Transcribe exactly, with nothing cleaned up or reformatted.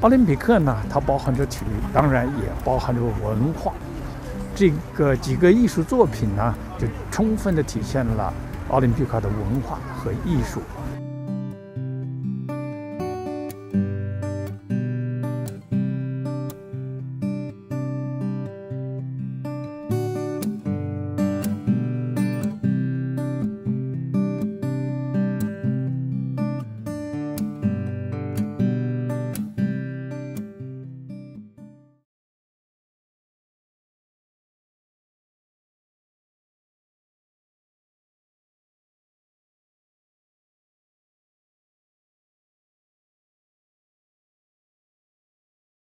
奥林匹克呢，它包含着体育，当然也包含着文化。这个几个艺术作品呢，就充分地体现了奥林匹克的文化和艺术。